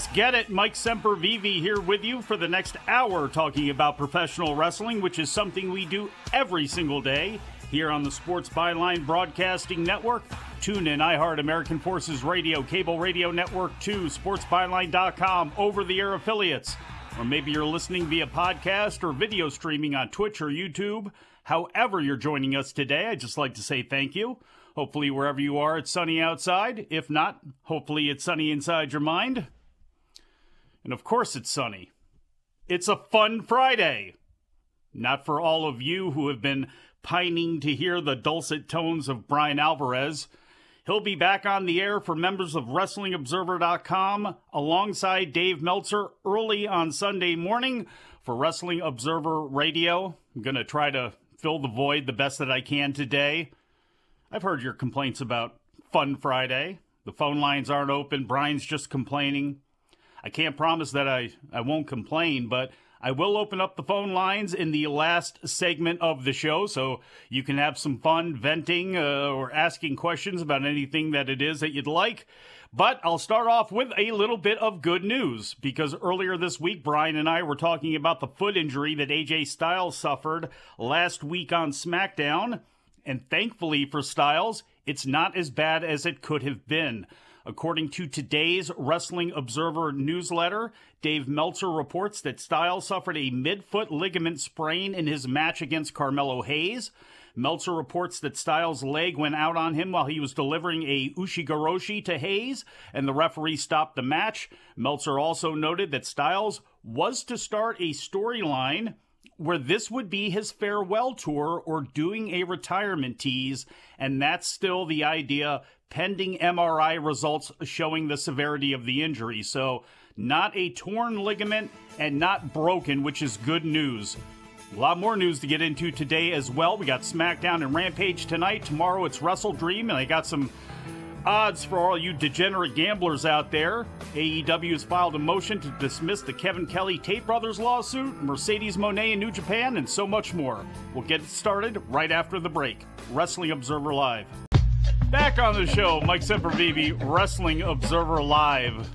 Let's get it. Mike Sempervivi here with you for the next hour talking about professional wrestling, which is something we do every single day here on the Sports Byline Broadcasting Network. Tune in iHeart American Forces Radio, Cable Radio Network 2, sportsbyline.com, over-the-air affiliates. Or maybe you're listening via podcast or video streaming on Twitch or YouTube. However you're joining us today, I'd just like to say thank you. Hopefully wherever you are, it's sunny outside. If not, hopefully it's sunny inside your mind. And of course it's sunny. It's a fun Friday. Not for all of you who have been pining to hear the dulcet tones of Brian Alvarez. He'll be back on the air for members of WrestlingObserver.com alongside Dave Meltzer early on Sunday morning for Wrestling Observer Radio. I'm going to try to fill the void the best that I can today. I've heard your complaints about Fun Friday. The phone lines aren't open. Brian's just complaining. I can't promise that I won't complain, but I will open up the phone lines in the last segment of the show, so you can have some fun venting or asking questions about anything that it is that you'd like. But I'll start off with a little bit of good news, because earlier this week, Brian and I were talking about the foot injury that AJ Styles suffered last week on SmackDown, and thankfully for Styles, it's not as bad as it could have been. According to today's Wrestling Observer newsletter, Dave Meltzer reports that Styles suffered a midfoot ligament sprain in his match against Carmelo Hayes. Meltzer reports that Styles' leg went out on him while he was delivering a Ushigaroshi to Hayes, and the referee stopped the match. Meltzer also noted that Styles was to start a storyline where this would be his farewell tour or doing a retirement tease, and that's still the idea, pending MRI results showing the severity of the injury. So not a torn ligament and not broken, which is good news. A lot more news to get into today as well. We got SmackDown and Rampage tonight. Tomorrow it's Wrestle Dream, and I got some odds for all you degenerate gamblers out there. AEW has filed a motion to dismiss the Kevin Kelly Tate Brothers lawsuit, Mercedes Moné in New Japan, and so much more. We'll get started right after the break. Wrestling Observer Live. Back on the show, Mike Sempervivi, Wrestling Observer Live.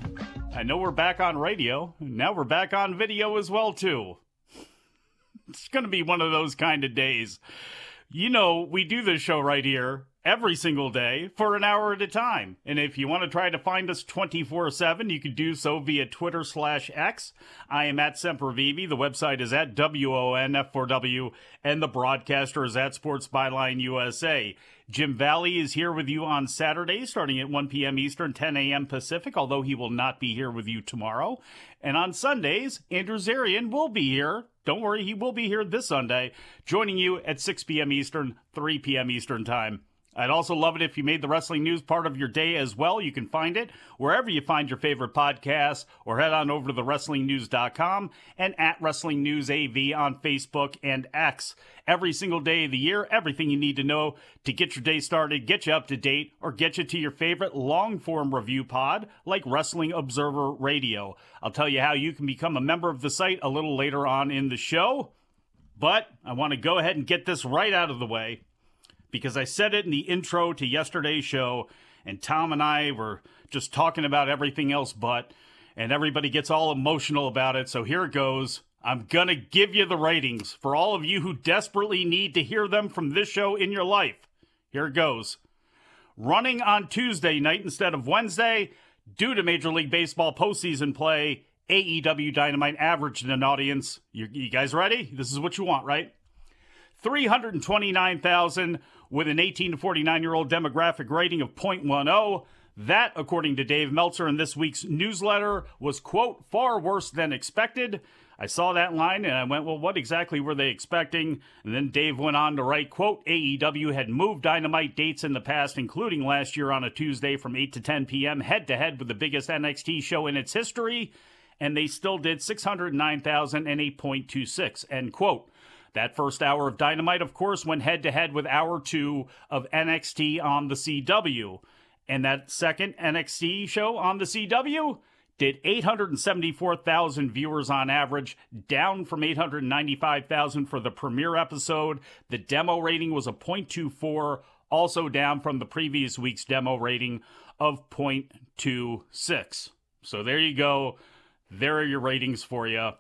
I know we're back on radio. Now we're back on video as well, too. It's going to be one of those kind of days. You know, we do this show right here every single day for an hour at a time. And if you want to try to find us 24/7, you can do so via Twitter/X. I am at Sempervivi. The website is at WONF4W. And the broadcaster is at Sports Byline USA. Jim Valley is here with you on Saturday, starting at 1 p.m. Eastern, 10 a.m. Pacific, although he will not be here with you tomorrow. And on Sundays, Andrew Zarian will be here. Don't worry, he will be here this Sunday, joining you at 6 p.m. Eastern, 3 p.m. Eastern time. I'd also love it if you made the wrestling news part of your day as well. You can find it wherever you find your favorite podcasts, or head on over to thewrestlingnews.com and at Wrestling News AV on Facebook and X. Every single day of the year, everything you need to know to get your day started, get you up to date, or get you to your favorite long-form review pod like Wrestling Observer Radio. I'll tell you how you can become a member of the site a little later on in the show, but I want to go ahead and get this right out of the way, because I said it in the intro to yesterday's show, and Tom and I were just talking about everything else but, and everybody gets all emotional about it, so here it goes. I'm going to give you the ratings for all of you who desperately need to hear them from this show in your life. Here it goes. Running on Tuesday night instead of Wednesday, due to Major League Baseball postseason play, AEW Dynamite averaged an audience. You guys ready? This is what you want, right? 329,000 with an 18 to 49-year-old demographic rating of 0.10. That, according to Dave Meltzer in this week's newsletter, was, quote, far worse than expected. I saw that line and I went, well, what exactly were they expecting? And then Dave went on to write, quote, AEW had moved Dynamite dates in the past, including last year on a Tuesday from 8 to 10 p.m. head-to-head with the biggest NXT show in its history, and they still did 609,000 and 8.26, end quote. That first hour of Dynamite, of course, went head-to-head with hour two of NXT on the CW. And that second NXT show on the CW did 874,000 viewers on average, down from 895,000 for the premiere episode. The demo rating was a 0.24, also down from the previous week's demo rating of 0.26. So there you go. There are your ratings for you.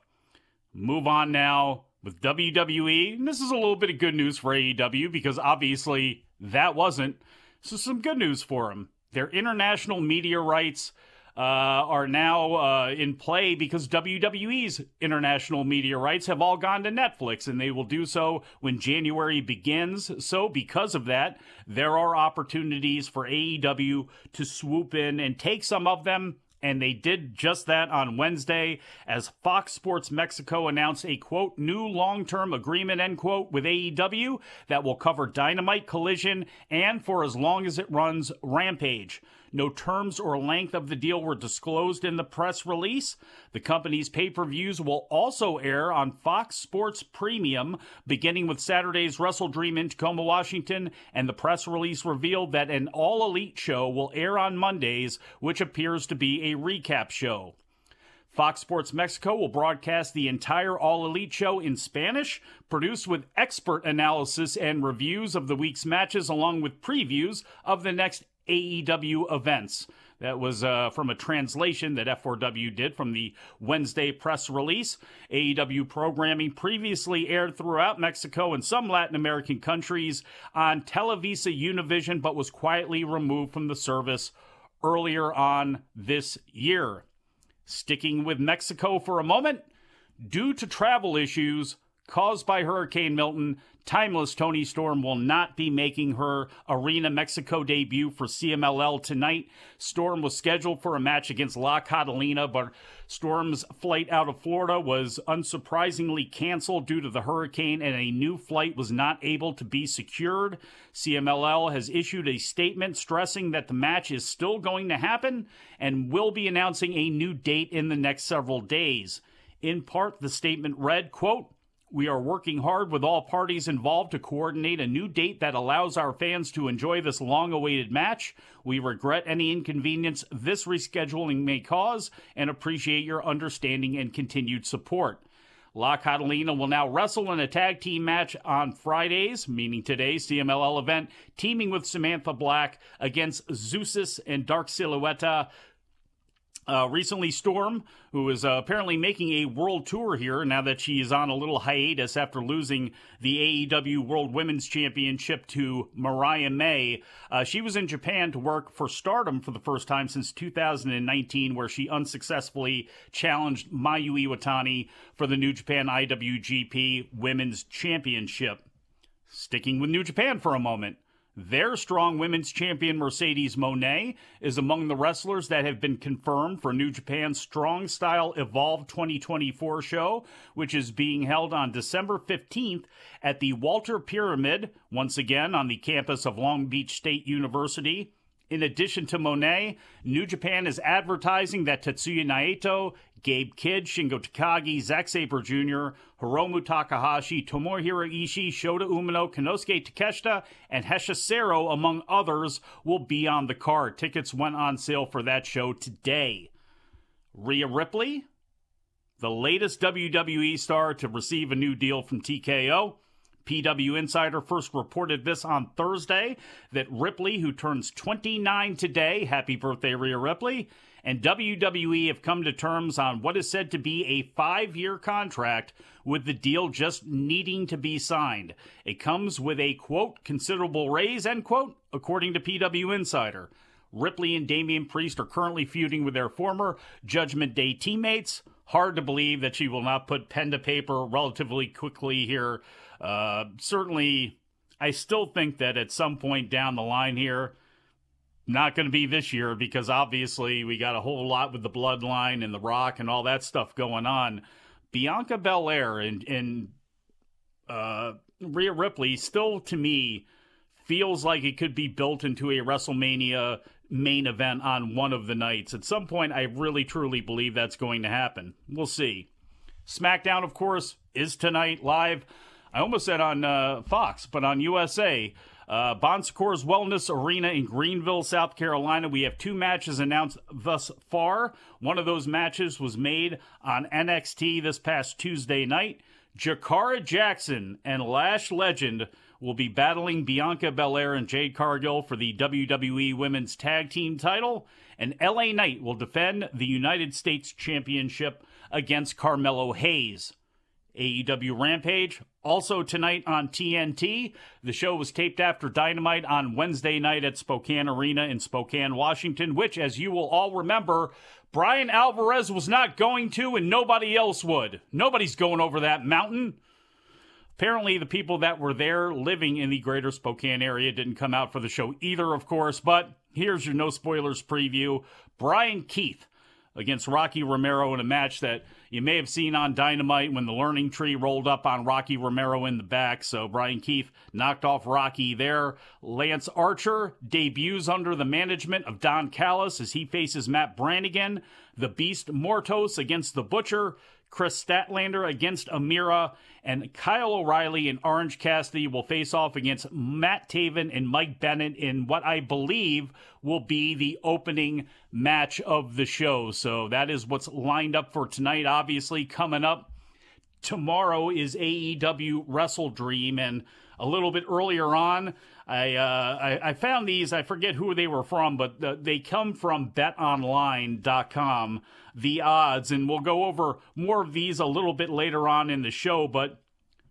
Move on now with WWE. And this is a little bit of good news for AEW because obviously that wasn't. So some good news for them. Their international media rights are now in play because WWE's international media rights have all gone to Netflix, and they will do so when January begins. So because of that, there are opportunities for AEW to swoop in and take some of them. And they did just that on Wednesday as Fox Sports Mexico announced a, quote, new long-term agreement, end quote, with AEW that will cover Dynamite, Collision, and for as long as it runs, Rampage. No terms or length of the deal were disclosed in the press release. The company's pay-per-views will also air on Fox Sports Premium, beginning with Saturday's Wrestle Dream in Tacoma, Washington, and the press release revealed that an All Elite show will air on Mondays, which appears to be a recap show. Fox Sports Mexico will broadcast the entire All Elite show in Spanish, produced with expert analysis and reviews of the week's matches, along with previews of the next AEW events. That was from a translation that F4W did from the Wednesday press release. AEW programming previously aired throughout Mexico and some Latin American countries on Televisa Univision, but was quietly removed from the service earlier on this year. Sticking with Mexico for a moment, due to travel issues caused by Hurricane Milton, Timeless Toni Storm will not be making her Arena Mexico debut for CMLL tonight. Storm was scheduled for a match against La Catalina, but Storm's flight out of Florida was unsurprisingly canceled due to the hurricane, and a new flight was not able to be secured. CMLL has issued a statement stressing that the match is still going to happen and will be announcing a new date in the next several days. In part, the statement read, quote, "We are working hard with all parties involved to coordinate a new date that allows our fans to enjoy this long-awaited match. We regret any inconvenience this rescheduling may cause and appreciate your understanding and continued support." La Catalina will now wrestle in a tag team match on Fridays, meaning today's CMLL event, teaming with Samantha Black against Zeusis and Dark Silueta. Recently, Storm, who is apparently making a world tour here now that she is on a little hiatus after losing the AEW World Women's Championship to Mariah May, she was in Japan to work for Stardom for the first time since 2019, where she unsuccessfully challenged Mayu Iwatani for the New Japan IWGP Women's Championship. Sticking with New Japan for a moment. Their strong women's champion, Mercedes Moné, is among the wrestlers that have been confirmed for New Japan's Strong Style Evolve 2024 show, which is being held on December 15th at the Walter Pyramid, once again on the campus of Long Beach State University. In addition to Moné, New Japan is advertising that Tetsuya Naito, Gabe Kidd, Shingo Takagi, Zack Sabre Jr., Hiromu Takahashi, Tomohiro Ishii, Shota Umino, Kanosuke Takeshita, and Hesha Sero, among others, will be on the card. Tickets went on sale for that show today. Rhea Ripley, the latest WWE star to receive a new deal from TKO. PW Insider first reported this on Thursday, that Ripley, who turns 29 today, happy birthday Rhea Ripley, and WWE have come to terms on what is said to be a 5-year contract, with the deal just needing to be signed. It comes with a, quote, considerable raise, end quote, according to PW Insider. Ripley and Damian Priest are currently feuding with their former Judgment Day teammates. Hard to believe that she will not put pen to paper relatively quickly here. Certainly, I still think that at some point down the line here, not going to be this year because obviously we got a whole lot with the Bloodline and The Rock and all that stuff going on. Bianca Belair and Rhea Ripley still, to me, feels like it could be built into a WrestleMania main event on one of the nights. At some point, I really, truly believe that's going to happen. We'll see. SmackDown, of course, is tonight live. I almost said on Fox, but on USA. Bon Secours Wellness Arena in Greenville, South Carolina. We have two matches announced thus far. One of those matches was made on NXT this past Tuesday night. Jakara Jackson and Lash Legend will be battling Bianca Belair and Jade Cargill for the WWE Women's Tag Team title, and LA Knight will defend the United States Championship against Carmelo Hayes. AEW Rampage, also tonight on TNT. The show was taped after Dynamite on Wednesday night at Spokane Arena in Spokane, Washington, which, as you will all remember, Brian Alvarez was not going to, and nobody else would. Nobody's going over that mountain. Apparently, the people that were there living in the greater Spokane area didn't come out for the show either, of course, but here's your no spoilers preview. Brian Keith against Rocky Romero in a match that you may have seen on Dynamite when the learning tree rolled up on Rocky Romero in the back. So Brian Keith knocked off Rocky there. Lance Archer debuts under the management of Don Callis as he faces Matt Brannigan. The Beast Mortos against The Butcher. Chris Statlander against Amira. And Kyle O'Reilly and Orange Cassidy will face off against Matt Taven and Mike Bennett in what I believe will be the opening match of the show. So that is what's lined up for tonight. Obviously, coming up tomorrow is AEW Wrestle Dream. And a little bit earlier on, I found these. I forget who they were from, but they come from betonline.com. The odds, and we'll go over more of these a little bit later on in the show, but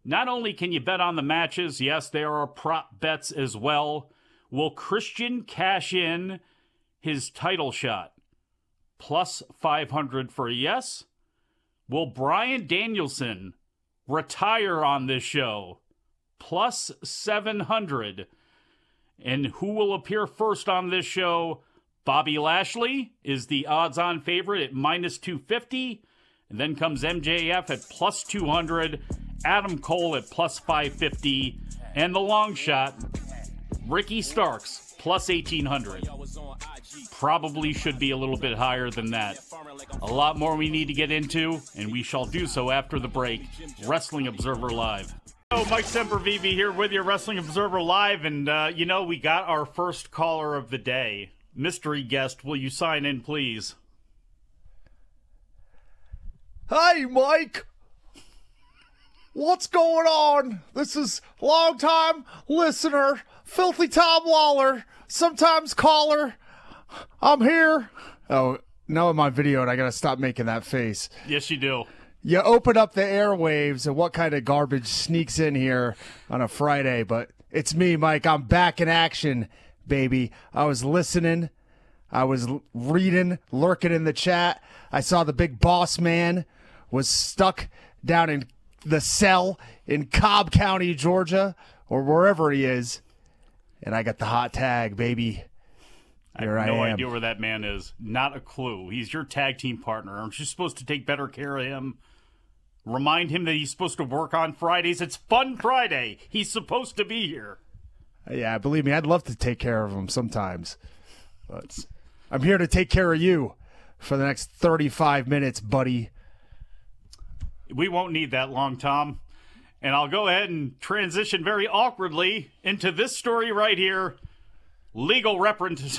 not only can you bet on the matches, yes, there are prop bets as well. Will Christian cash in his title shot? Plus 500 for a yes. Will Bryan Danielson retire on this show? Plus 700. And who will appear first on this show? Bobby Lashley is the odds-on favorite at minus 250. And then comes MJF at plus 200. Adam Cole at plus 550. And the long shot, Ricky Starks, plus 1,800. Probably should be a little bit higher than that. A lot more we need to get into, and we shall do so after the break. Wrestling Observer Live. Hello, Mike Sempervivi here with your Wrestling Observer Live. And, we got our first caller of the day. Mystery guest, will you sign in, please? Hey, Mike. What's going on? This is longtime listener, Filthy Tom Lawler, sometimes caller. I'm here. Oh, now in my video, and I got to stop making that face. Yes, you do. You open up the airwaves, and what kind of garbage sneaks in here on a Friday? But it's me, Mike. I'm back in action. Baby, I was listening, I was reading, lurking in the chat. I saw the big boss man was stuck down in the cell in Cobb County, Georgia, or wherever he is, and I got the hot tag, baby. Here I have no idea where that man is. Not a clue. He's your tag team partner. Aren't you supposed to take better care of him? Remind him that he's supposed to work on Fridays. It's Fun Friday. He's supposed to be here. Yeah, believe me, I'd love to take care of them sometimes. But I'm here to take care of you for the next 35 minutes, buddy. We won't need that long, Tom. And I'll go ahead and transition very awkwardly into this story right here. Legal representation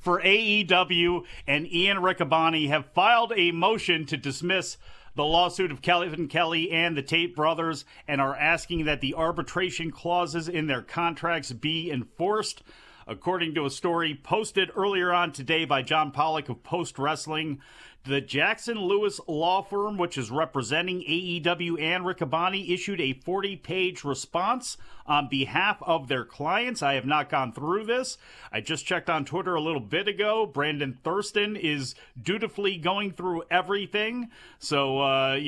for AEW and Ian Riccaboni have filed a motion to dismiss the lawsuit of Kevin Kelly and the Tate Brothers and are asking that the arbitration clauses in their contracts be enforced. According to a story posted earlier on today by John Pollock of Post Wrestling, the Jackson Lewis law firm, which is representing AEW and Riccaboni, issued a 40-page response on behalf of their clients. I have not gone through this. I just checked on Twitter a little bit ago. Brandon Thurston is dutifully going through everything. So,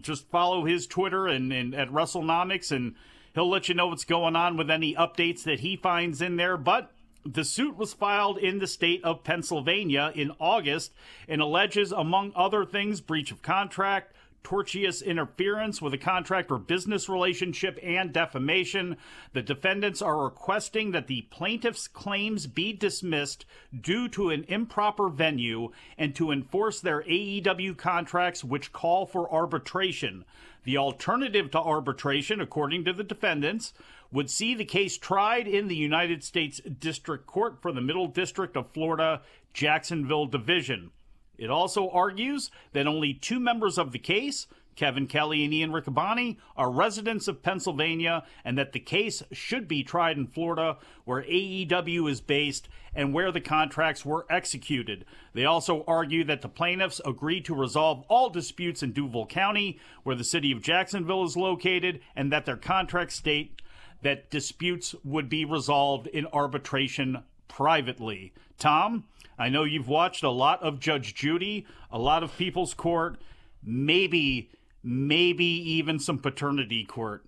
just follow his Twitter and at WrestleNomics, and he'll let you know what's going on with any updates that he finds in there. But the suit was filed in the state of Pennsylvania in August and alleges, among other things, breach of contract, tortious interference with a contract or business relationship, and defamation. The defendants are requesting that the plaintiff's claims be dismissed due to an improper venue and to enforce their AEW contracts, which call for arbitration. The alternative to arbitration, according to the defendants, would see the case tried in the United States District Court for the Middle District of Florida, Jacksonville Division. It also argues that only two members of the case, Kevin Kelly and Ian Riccoboni are residents of Pennsylvania, and that the case should be tried in Florida, where AEW is based and where the contracts were executed. They also argue that the plaintiffs agreed to resolve all disputes in Duval County, where the city of Jacksonville is located, and that their contracts state that disputes would be resolved in arbitration privately. Tom, I know you've watched a lot of Judge Judy, a lot of People's Court, maybe even some paternity court,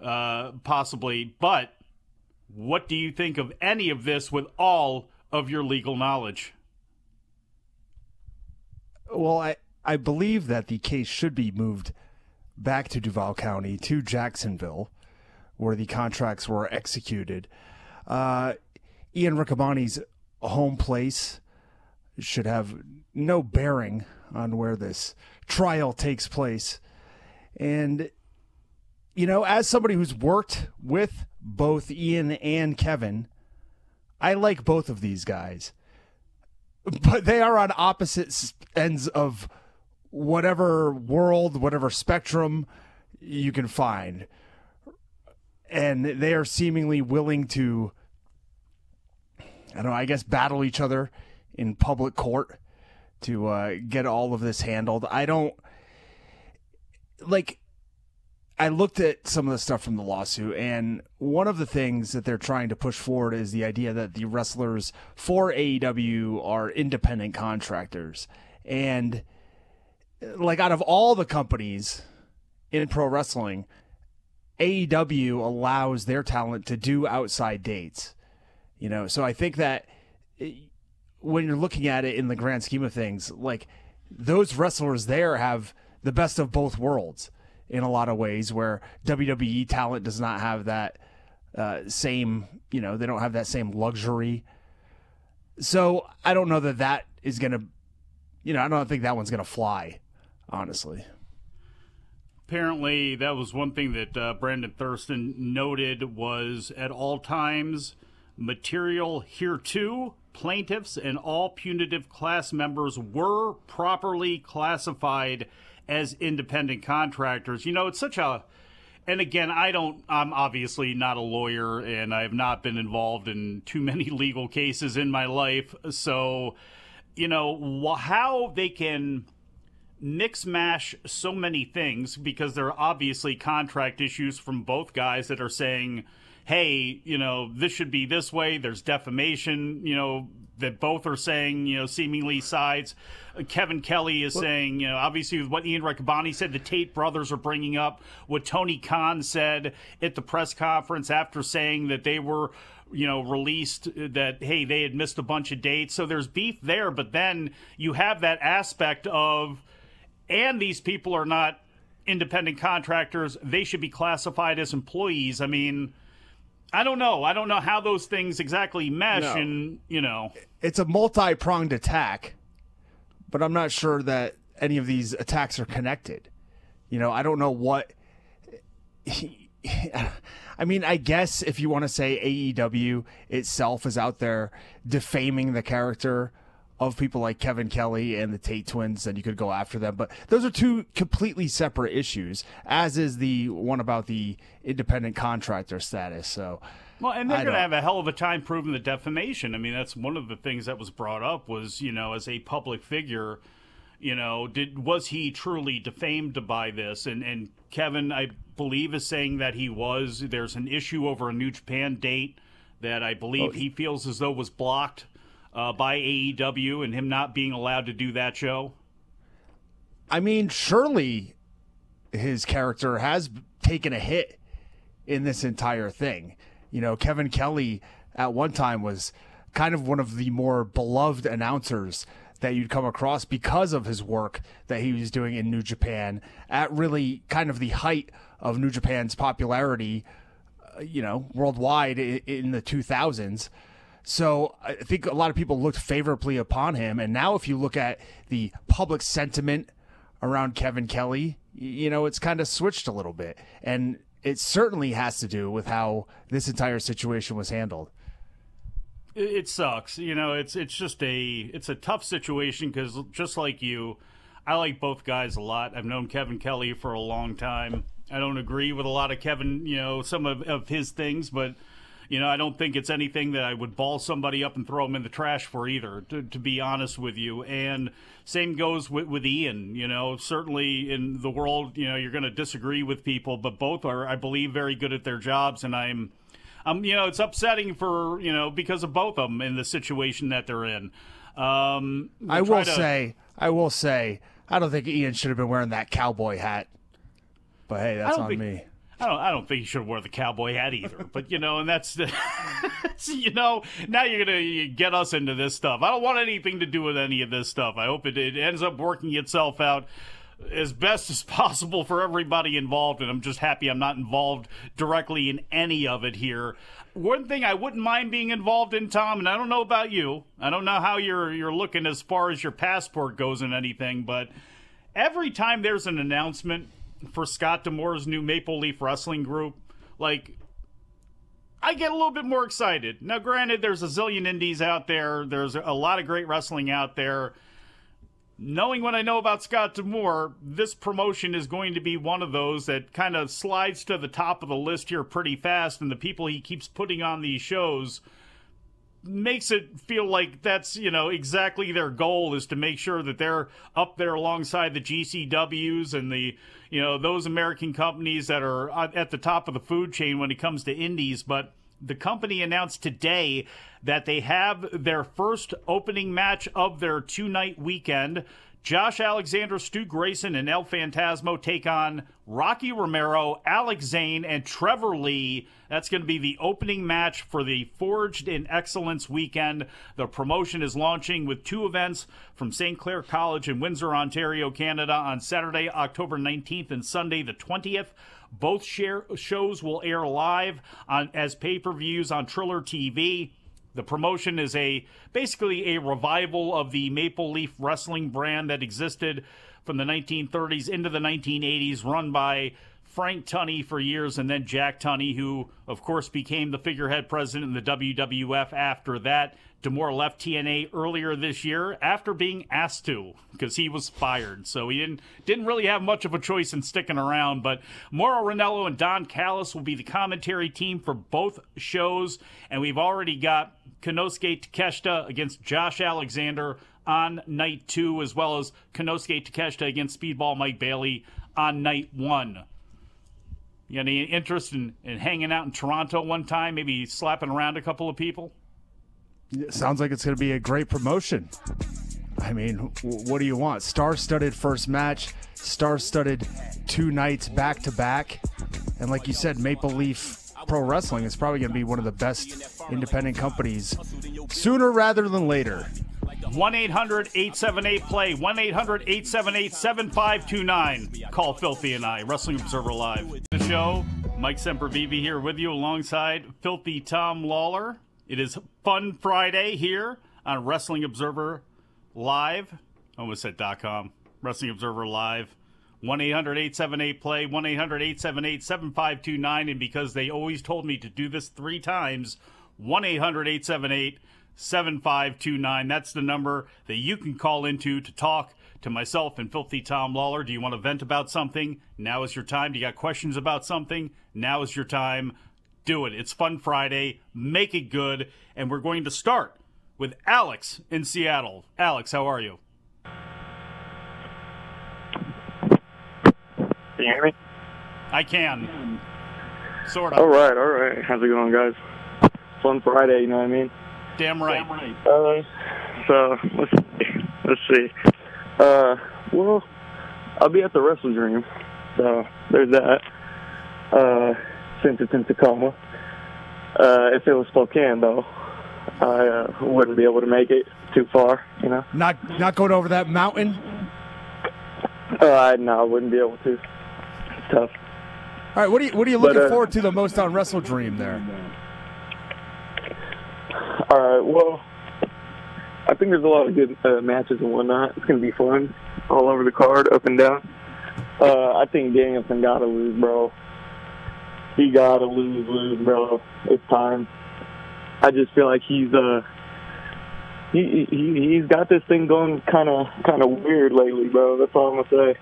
possibly. But what do you think of any of this with all of your legal knowledge? Well, I believe that the case should be moved back to Duval County, to Jacksonville, where the contracts were executed. Ian Riccoboni's home place should have no bearing on where this trial takes place. And, you know, as somebody who's worked with both Ian and Kevin, I like both of these guys, but they are on opposite ends of whatever world, whatever spectrum you can find. And they are seemingly willing to, I don't know, I guess battle each other in public court to get all of this handled. I don't, like, I looked at some of the stuff from the lawsuit, and one of the things that they're trying to push forward is the idea that the wrestlers for AEW are independent contractors. And, like, out of all the companies in pro wrestling, AEW allows their talent to do outside dates, you know? So I think that when you're looking at it in the grand scheme of things, like, those wrestlers there have the best of both worlds in a lot of ways, where WWE talent does not have that same, you know, they don't have that same luxury. So I don't know that that is going to, you know, I don't think that one's going to fly, honestly. Apparently, that was one thing that Brandon Thurston noted, was at all times material hereto, plaintiffs and all punitive class members were properly classified as independent contractors. You know, it's such a, and again, I'm obviously not a lawyer, and I have not been involved in too many legal cases in my life. So, you know, how they can mix mash so many things, because there are obviously contract issues from both guys that are saying, hey, you know, this should be this way. There's defamation, you know, that both are saying, you know, seemingly sides. Kevin Kelly is saying, you know, obviously with what Ian Riccoboni said, the Tate brothers are bringing up what Tony Khan said at the press conference after saying that they were, you know, released, that, hey, they had missed a bunch of dates. So there's beef there. But then you have that aspect of, and these people are not independent contractors, they should be classified as employees. I mean, I don't know how those things exactly mesh. No. And, you know, it's a multi-pronged attack, but I'm not sure that any of these attacks are connected. You know, I don't know what I mean, I guess if you want to say AEW itself is out there defaming the character of people like Kevin Kelly and the Tate twins, then you could go after them. But those are two completely separate issues, as is the one about the independent contractor status. So, well, and they're going to have a hell of a time proving the defamation. I mean, that's one of the things that was brought up was, you know, as a public figure, you know, was he truly defamed by this? And Kevin, I believe, is saying that he was. There's an issue over a New Japan date that I believe he feels as though was blocked by AEW, and him not being allowed to do that show. I mean, surely his character has taken a hit in this entire thing. You know, Kevin Kelly at one time was kind of one of the more beloved announcers that you'd come across because of his work that he was doing in New Japan at really kind of the height of New Japan's popularity, you know, worldwide in the 2000s. So I think a lot of people looked favorably upon him. And now if you look at the public sentiment around Kevin Kelly, you know, it's kind of switched a little bit. And it certainly has to do with how this entire situation was handled. It sucks. You know, it's just a tough situation, because just like you, I like both guys a lot. I've known Kevin Kelly for a long time. I don't agree with a lot of Kevin, you know, some of his things, but, you know, I don't think it's anything that I would ball somebody up and throw them in the trash for either, to be honest with you. And same goes with Ian, you know, certainly in the world, you know, you're going to disagree with people, but both are, I believe, very good at their jobs. And I'm, you know, it's upsetting for, you know, because of both of them in the situation that they're in. I will say, I don't think Ian should have been wearing that cowboy hat. But hey, that's on me. I don't think you should wear the cowboy hat either. But, you know, and that's, you know, now you're going to get us into this stuff. I don't want anything to do with any of this stuff. I hope it ends up working itself out as best as possible for everybody involved. And I'm just happy I'm not involved directly in any of it here. One thing I wouldn't mind being involved in, Tom, and I don't know about you. I don't know how you're looking as far as your passport goes and anything, but every time there's an announcement for Scott D'Amore's new Maple Leaf Wrestling group, like, I get a little bit more excited. Now, granted, there's a zillion indies out there. There's a lot of great wrestling out there. Knowing what I know about Scott D'Amore, this promotion is going to be one of those that kind of slides to the top of the list here pretty fast, and the people he keeps putting on these shows makes it feel like that's, you know, exactly their goal, is to make sure that they're up there alongside the GCWs and the, you know, those American companies that are at the top of the food chain when it comes to indies. But the company announced today that they have their first opening match of their two-night weekend. Josh Alexander, Stu Grayson, and El Phantasmo take on Rocky Romero, Alex Zane, and Trevor Lee. That's going to be the opening match for the Forged in Excellence weekend. The promotion is launching with two events from St. Clair College in Windsor, Ontario, Canada on Saturday, October 19th and Sunday, the 20th. Both shows will air live as pay-per-views on Triller TV. The promotion is basically a revival of the Maple Leaf Wrestling brand that existed from the 1930s into the 1980s, run by Frank Tunney for years and then Jack Tunney, who, of course, became the figurehead president in the WWF after that. D'Amore left TNA earlier this year after being asked to, because he was fired. So he didn't really have much of a choice in sticking around. But Mauro Ranallo and Don Callis will be the commentary team for both shows. And we've already got Kanosuke Takeshita against Josh Alexander on night two, as well as Kanosuke Takeshita against Speedball Mike Bailey on night one. You got any interest in hanging out in Toronto one time, maybe slapping around a couple of people? It sounds like it's going to be a great promotion. I mean, what do you want? Star-studded first match, star-studded two nights back-to-back. And like you said, Maple Leaf Pro Wrestling is probably going to be one of the best independent companies sooner rather than later. 1-800-878-PLAY, 1-800-878-7529. Call Filthy and I, Wrestling Observer Live. The show, Mike Sempervivi here with you alongside Filthy Tom Lawler. It is Fun Friday here on Wrestling Observer Live. I almost said .com. Wrestling Observer Live. 1-800-878-PLAY, 1-800-878-7529. And because they always told me to do this three times, 1-800-878-7529. That's the number that you can call into to talk to myself and Filthy Tom Lawler. Do you want to vent about something? Now is your time. Do you got questions about something? Now is your time. Do it. It's Fun Friday. Make it good. And we're going to start with Alex in Seattle. Alex, how are you? Can you hear me? I can. Sort of. All right. How's it going, guys? Fun Friday, you know what I mean? Damn right. So, let's see. Well, I'll be at the Wrestle Dream. So, there's that. Since it's in Tacoma. If it was Spokane, though, I wouldn't be able to make it too far, you know. Not going over that mountain? No, I wouldn't be able to. It's tough. All right, what are you looking forward to the most on Wrestle Dream there? All right, well, I think there's a lot of good matches and whatnot. It's going to be fun all over the card, up and down. I think Danielson got to lose, bro. He gotta lose, bro. It's time. I just feel like he's he's got this thing going kind of weird lately, bro. That's all I'm gonna say.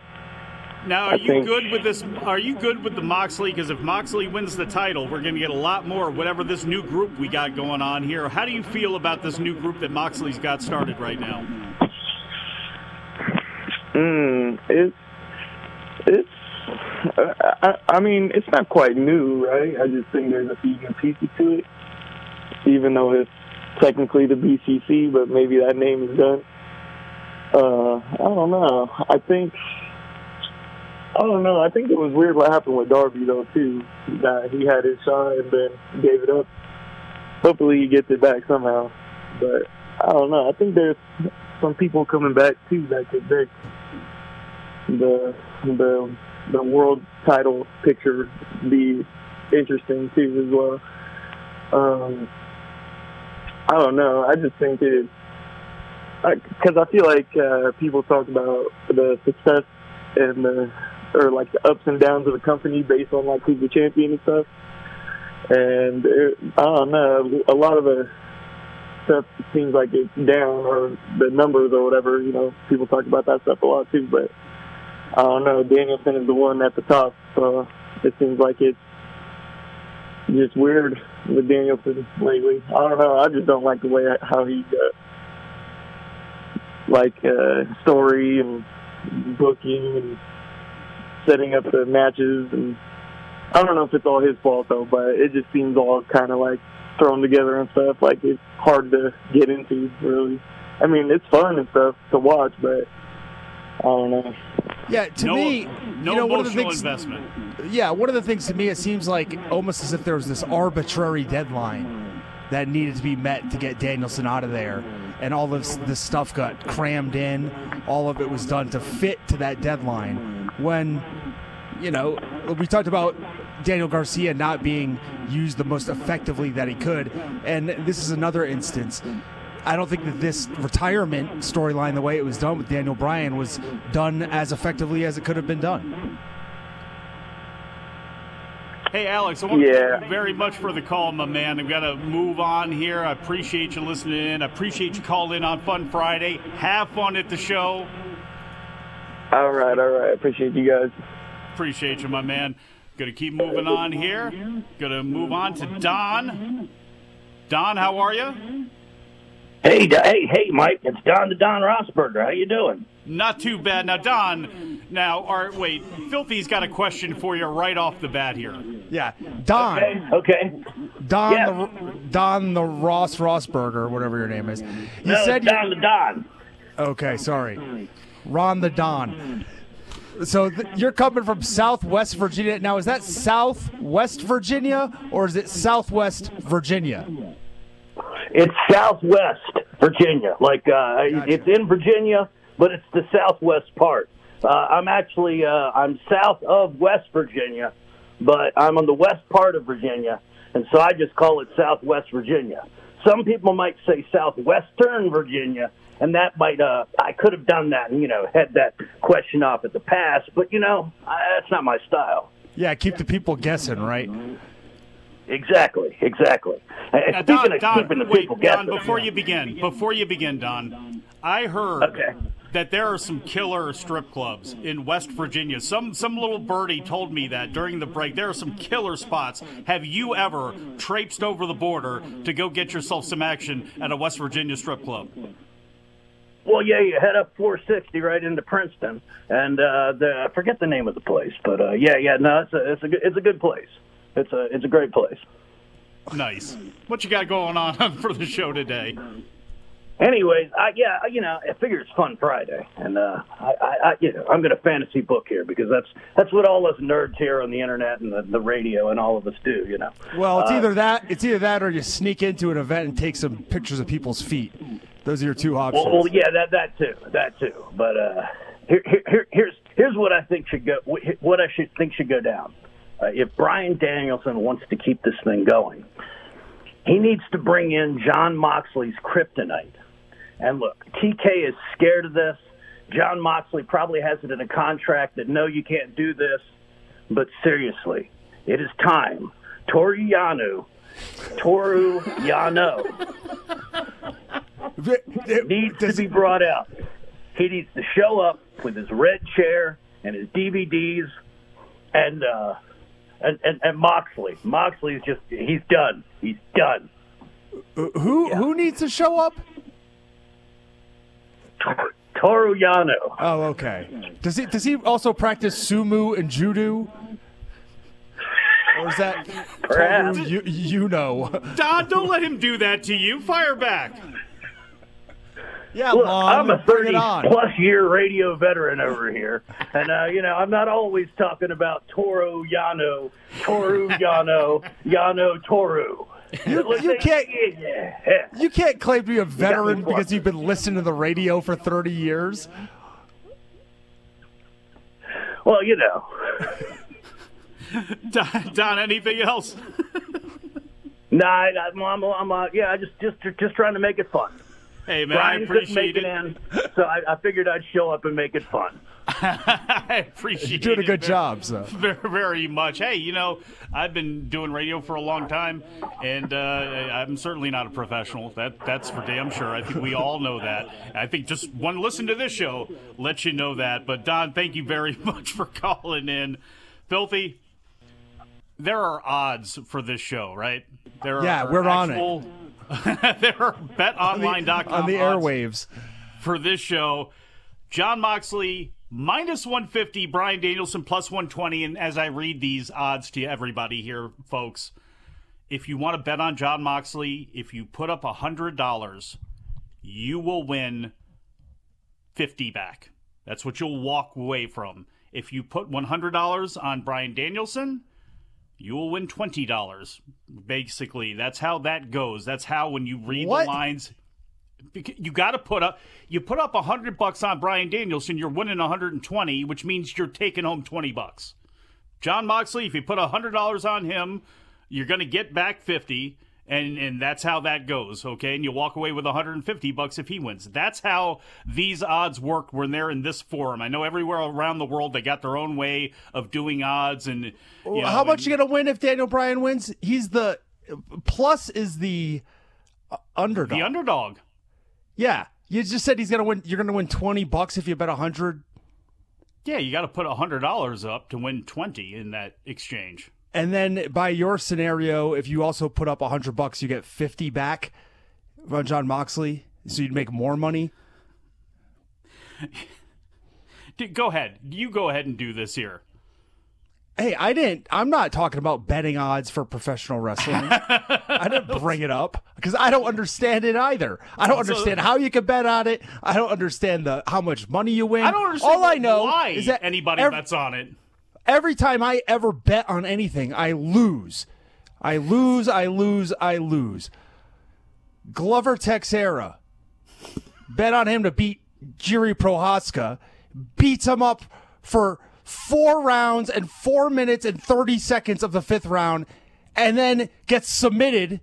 Now, good with this? Are you good with the Moxley? Because if Moxley wins the title, we're going to get a lot more, whatever this new group we got going on here. How do you feel about this new group that Moxley's got started right now? I mean, it's not quite new, right? I just think there's a few new pieces to it, even though it's technically the BCC, but maybe that name is done. I don't know. I think it was weird what happened with Darby, though, too. That he had his shot and then gave it up. Hopefully he gets it back somehow. But I don't know. I think there's some people coming back, too, that could break the world title picture. Be interesting, too, as well. I don't know. I just think it... Because I feel like people talk about the success and or like the ups and downs of the company based on like who's the champion and stuff. And I don't know, a lot of the stuff seems like it's down, or the numbers or whatever. You know, people talk about that stuff a lot too. But I don't know, Danielson is the one at the top, so it seems like it's just weird with Danielson lately. I don't know. I just don't like the way how he story and booking and setting up the matches, and I don't know if it's all his fault though, but it just seems all kind of like thrown together and stuff. Like, it's hard to get into, really. I mean, it's fun and stuff to watch, but I don't know. Yeah, one of the things to me, it seems like almost as if there was this arbitrary deadline that needed to be met to get Danielson out of there. And all of this stuff got crammed in. All of it was done to fit to that deadline. When, you know, we talked about Daniel Garcia not being used the most effectively that he could. And this is another instance. I don't think that this retirement storyline, the way it was done with Daniel Bryan, was done as effectively as it could have been done. Hey, Alex, I want to thank you very much for the call, my man. We've got to move on here. I appreciate you listening in. I appreciate you calling in on Fun Friday. Have fun at the show. All right. Appreciate you guys. Appreciate you, my man. Going to keep moving on here. Going to move on to Don. Don, how are you? Hey, Mike. It's Don Rosberger. How you doing? Not too bad. Now, Don, Filthy's got a question for you right off the bat here. Yeah, Don. Okay. Don, yeah. Don the Rosberger, whatever your name is. Don. Okay, sorry. Ron the Don. So you're coming from Southwest Virginia. Now, is that Southwest Virginia or is it Southwest Virginia? It's Southwest Virginia. Like, gotcha. It's in Virginia, but it's the southwest part. I'm south of West Virginia, but I'm on the west part of Virginia, and so I just call it Southwest Virginia. Some people might say Southwestern Virginia, and that might I could have done that and, had that question off at the pass, but, that's not my style. Yeah, keep the people guessing, right? Exactly. Now, Don, before you begin, I heard... Okay. That there are some killer strip clubs in West Virginia. Some little birdie told me that during the break. There are some killer spots. Have you ever traipsed over the border to go get yourself some action at a West Virginia strip club? Well, yeah, you head up 460 right into Princeton, and I forget the name of the place, but it's a good place. It's a great place. Nice. What you got going on for the show today? Anyways, I figure it's Fun Friday, and I'm gonna fantasy book here because that's what all us nerds here on the internet and the radio and all of us do, Well, it's either that or you sneak into an event and take some pictures of people's feet. Those are your two options. Well, yeah, that too. But here's what I think should go. What I should think should go down if Bryan Danielson wants to keep this thing going. He needs to bring in John Moxley's kryptonite. And look, TK is scared of this. John Moxley probably has it in a contract that, no, you can't do this. But seriously, it is time. Toru Yano. Needs to be brought out. He needs to show up with his red chair and his DVDs and Moxley. Moxley's just, he's done. He's done. Who needs to show up? Toru Yano. Oh, okay. Does he also practice sumo and judo? Or is that perhaps Toru, you know? Don, don't let him do that to you. Fire back. Yeah, look, I'm a 30-plus-year radio veteran over here, and I'm not always talking about Toru Yano. You can't claim to be a veteran because you've been listening to the radio for 30 years. Well, Don, anything else? I'm just trying to make it fun. Hey, man, Brian, I appreciate it. So I figured I'd show up and make it fun. I appreciate it. You're doing a good job, so. Very, very much. Hey, I've been doing radio for a long time, and I'm certainly not a professional. That's for damn sure. I think we all know that. I think just one listen to this show lets you know that. But, Don, thank you very much for calling in. Filthy, there are odds for this show, right? We're on it. There are betonline.com on the airwaves for this show. John Moxley -150, Bryan Danielson +120, and as I read these odds to everybody here, folks, if you want to bet on John Moxley, if you put up $100, you will win 50 back. That's what you'll walk away from. If you put $100 on Bryan Danielson, you will win $20, basically. That's how that goes. That's how when you read the lines, you got to put up $100 on Bryan Danielson, you're winning 120, which means you're taking home $20. John Moxley, if you put $100 on him, you're going to get back 50, and that's how that goes, okay? And you walk away with $150 if he wins. That's how these odds work when they're in this forum. I know everywhere around the world they got their own way of doing odds. And how much you going to win if Daniel Bryan wins? He's the plus is the underdog. The underdog. Yeah, you just said he's going to win. You're going to win $20 if you bet 100. Yeah, you got to put $100 up to win 20 in that exchange. And then by your scenario, if you also put up $100, you get 50 back on John Moxley, so you'd make more money. Dude, go ahead. You go ahead and do this here. Hey, I'm not talking about betting odds for professional wrestling. I didn't bring it up because I don't understand it either. I don't understand how you can bet on it. I don't understand how much money you win. I don't understand why is that anybody bets on it. Every time I ever bet on anything, I lose. I lose. Glover Teixeira. Bet on him to beat Jiří Procházka. Beats him up for 4 rounds and 4 minutes and 30 seconds of the 5th round, and then gets submitted,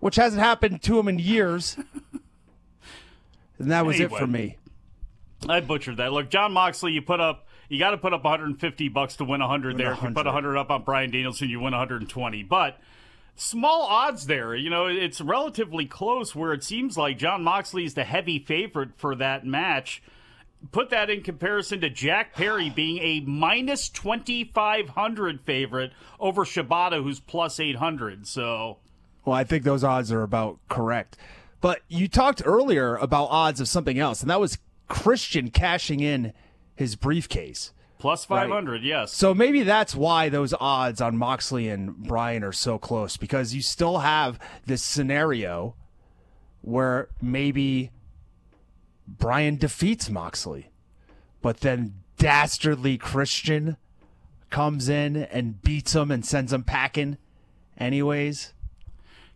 which hasn't happened to him in years. And that was it for me. I butchered that. Look, John Moxley, you got to put up $150 to win 100 there. If you put 100 up on Bryan Danielson, you win 120. But small odds there. It's relatively close where it seems like John Moxley is the heavy favorite for that match. Put that in comparison to Jack Perry being a -2,500 favorite over Shibata, who's +800. So, well, I think those odds are about correct. But you talked earlier about odds of something else, and that was Christian cashing in his briefcase. +500, right? Yes. So maybe that's why those odds on Moxley and Bryan are so close, because you still have this scenario where maybe Bryan defeats Moxley, but then dastardly Christian comes in and beats him and sends him packing anyways.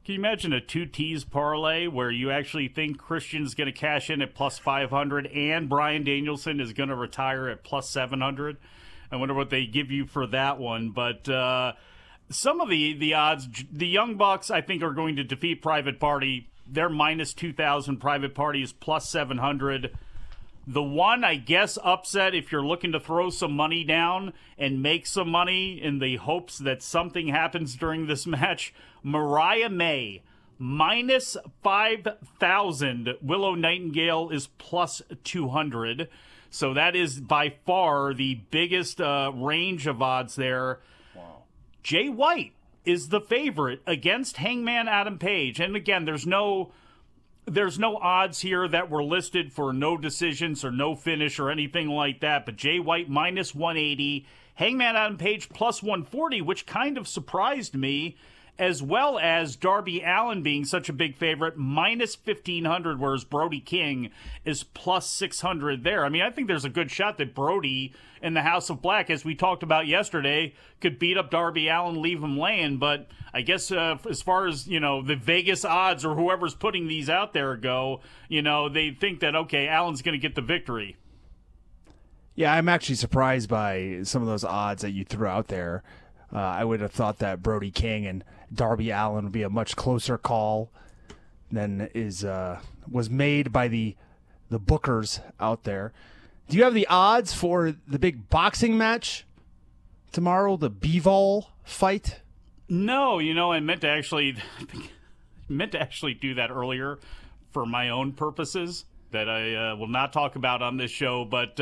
Can you imagine a 2 tees parlay where you actually think Christian's going to cash in at +500 and Bryan Danielson is going to retire at +700? I wonder what they give you for that one. But some of the odds, the Young Bucks, I think, are going to defeat Private Party. They're -2,000. Private Party is +700. The one, I guess, upset, if you're looking to throw some money down and make some money in the hopes that something happens during this match, Mariah May, minus 5,000. Willow Nightingale is plus 200. So that is by far the biggest range of odds there. Wow. Jay White is the favorite against Hangman Adam Page. And again, there's no odds here that were listed for no decisions or no finish or anything like that. But Jay White minus 180, Hangman Adam Page plus 140, which kind of surprised me, as well as Darby Allin being such a big favorite, minus 1,500, whereas Brody King is plus 600 there. I mean, I think there's a good shot that Brody in the House of Black, as we talked about yesterday, could beat up Darby Allin, leave him laying. But I guess as far as, you know, the Vegas odds or whoever's putting these out there go, you know, they think that, okay, Allen's going to get the victory. Yeah, I'm actually surprised by some of those odds that you threw out there. I would have thought that Brody King and Darby Allin would be a much closer call than was made by the bookers out there. Do you have the odds for the big boxing match tomorrow, the Bivol fight? No, you know, I meant to actually do that earlier for my own purposes that I will not talk about on this show, but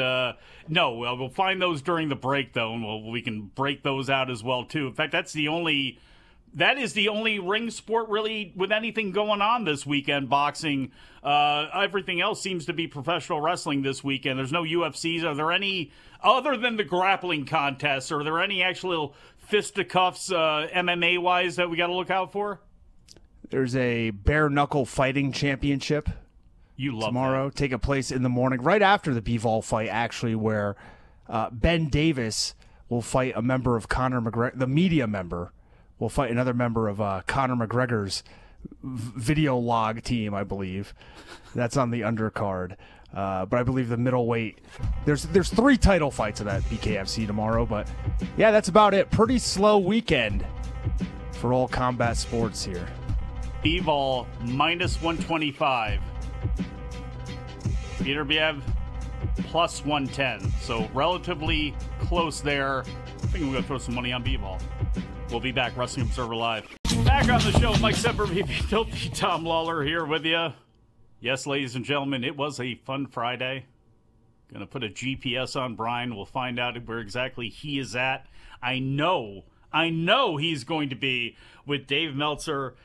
no, we'll find those during the break, though, and we can break those out as well, too. In fact, that is the only ring sport really with anything going on this weekend, boxing. Everything else seems to be professional wrestling this weekend. There's no UFCs. Are there any, other than the grappling contests, are there any actual fisticuffs MMA-wise that we got to look out for? There's a bare-knuckle fighting championship. You love tomorrow, that. Taking place in the morning, right after the Bivol fight, actually, where Ben Davis will fight a member of Conor McGregor. The media member will fight another member of Conor McGregor's video log team, I believe. That's on the undercard. But I believe the middleweight. There's three title fights of that BKFC tomorrow. But, yeah, that's about it. Pretty slow weekend for all combat sports here. Bivol minus 125. Peter Biev plus 110, so relatively close there. I think we're going to throw some money on B-ball. We'll be back, Wrestling Observer Live. Back on the show, Mike Sempervivi, Tilty, Tom Lawler here with you. Yes, ladies and gentlemen, it was a fun Friday. Going to put a GPS on Brian. We'll find out where exactly he is at. I know he's going to be with Dave Meltzer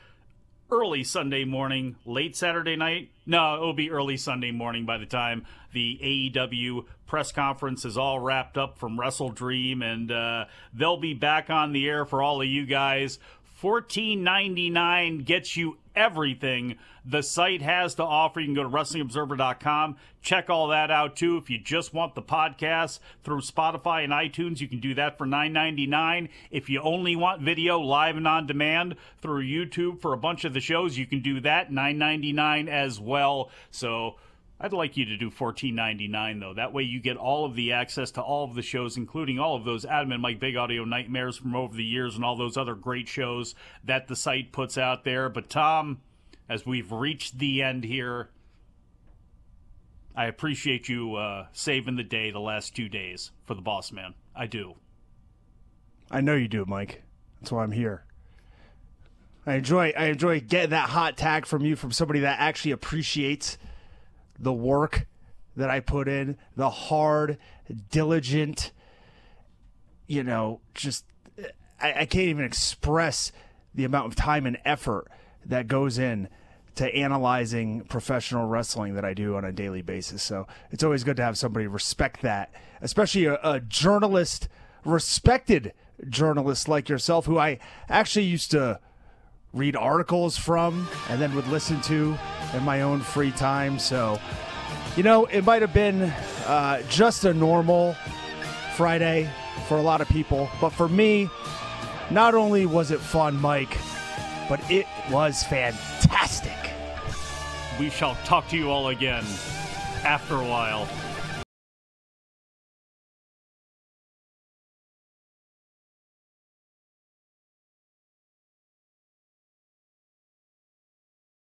early Sunday morning, late Saturday night. No, it'll be early Sunday morning by the time the AEW press conference is all wrapped up from Wrestle Dream, and they'll be back on the air for all of you guys. $14.99 gets you everything the site has to offer. You can go to WrestlingObserver.com. Check all that out, too. If you just want the podcast through Spotify and iTunes, you can do that for $9.99. If you only want video live and on demand through YouTube for a bunch of the shows, you can do that, $9.99 as well. So I'd like you to do $14.99, though. That way you get all of the access to all of the shows, including all of those Adam and Mike Big Audio Nightmares from over the years and all those other great shows that the site puts out there. But, Tom, as we've reached the end here, I appreciate you saving the day the last 2 days for the boss man. I do. I know you do, Mike. That's why I'm here. I enjoy getting that hot tag from you, from somebody that actually appreciates the work that I put in, the hard, diligent, you know, just I can't even express the amount of time and effort that goes in to analyzing professional wrestling that I do on a daily basis. So it's always good to have somebody respect that, especially a journalist, respected journalist like yourself, who I actually used to read articles from and then would listen to in my own free time. So, you know, it might have been just a normal Friday for a lot of people, but for me, not only was it fun, Mike, but it was fantastic. We shall talk to you all again after a while.